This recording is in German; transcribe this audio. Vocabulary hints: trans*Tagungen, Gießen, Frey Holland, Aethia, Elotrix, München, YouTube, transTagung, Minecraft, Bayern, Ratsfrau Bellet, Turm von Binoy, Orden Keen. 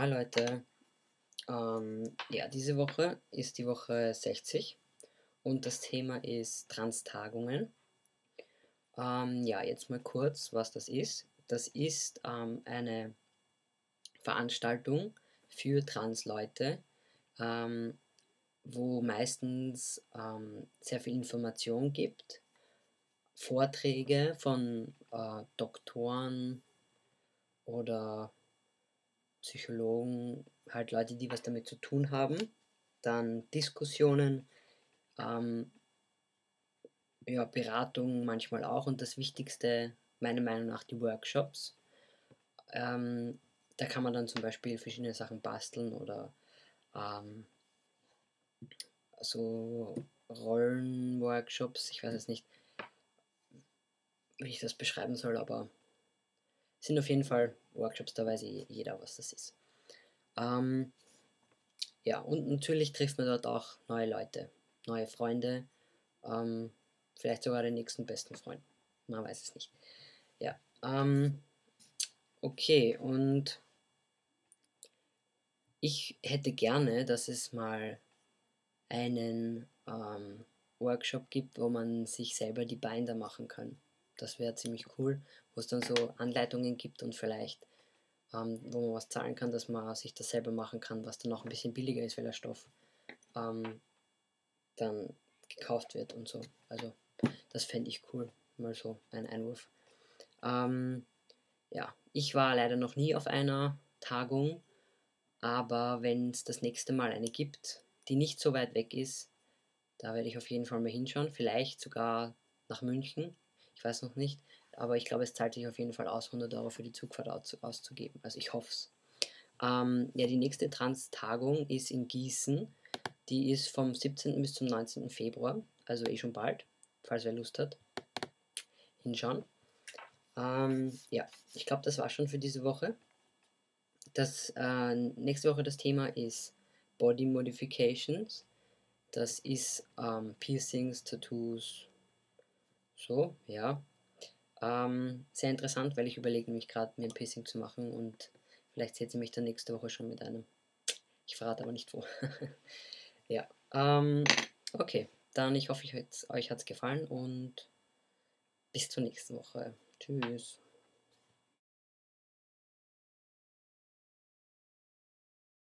Hi Leute, ja, diese Woche ist die Woche 60 und das Thema ist Transtagungen. Ja, jetzt mal kurz, was das ist. Das ist eine Veranstaltung für Transleute, wo meistens sehr viel Information gibt, Vorträge von Doktoren oder Psychologen, halt Leute, die was damit zu tun haben, dann Diskussionen, ja, Beratungen manchmal auch und das Wichtigste, meiner Meinung nach, die Workshops. Da kann man dann zum Beispiel verschiedene Sachen basteln oder so Rollenworkshops, ich weiß jetzt nicht, wie ich das beschreiben soll, aber sind auf jeden Fall Workshops, da weiß jeder, was das ist. Ja, und natürlich trifft man dort auch neue Leute, neue Freunde, vielleicht sogar den nächsten besten Freund. Man weiß es nicht. Ja, okay, und ich hätte gerne, dass es mal einen Workshop gibt, wo man sich selber die Binder machen kann. Das wäre ziemlich cool, wo es dann so Anleitungen gibt und vielleicht, wo man was zahlen kann, dass man sich das selber machen kann, was dann noch ein bisschen billiger ist, weil der Stoff dann gekauft wird und so. Also das fände ich cool, mal so ein Einwurf. Ja, ich war leider noch nie auf einer Tagung, aber wenn es das nächste Mal eine gibt, die nicht so weit weg ist, da werde ich auf jeden Fall mal hinschauen, vielleicht sogar nach München. Ich weiß noch nicht, aber ich glaube, es zahlt sich auf jeden Fall aus, 100 Euro für die Zugfahrt auszugeben. Also ich hoffe es. Ja, die nächste Trans-Tagung ist in Gießen. Die ist vom 17. bis zum 19. Februar, also eh schon bald, falls wer Lust hat. Hinschauen. Ja, ich glaube, das war schon für diese Woche. Nächste Woche das Thema ist Body Modifications. Das ist Piercings, Tattoos. So, ja. Sehr interessant, weil ich überlege nämlich gerade, mir ein Piercing zu machen und vielleicht seht ihr mich dann nächste Woche schon mit einem. Ich verrate aber nicht wo. Ja, okay. Dann, ich hoffe, euch hat es gefallen und bis zur nächsten Woche. Tschüss.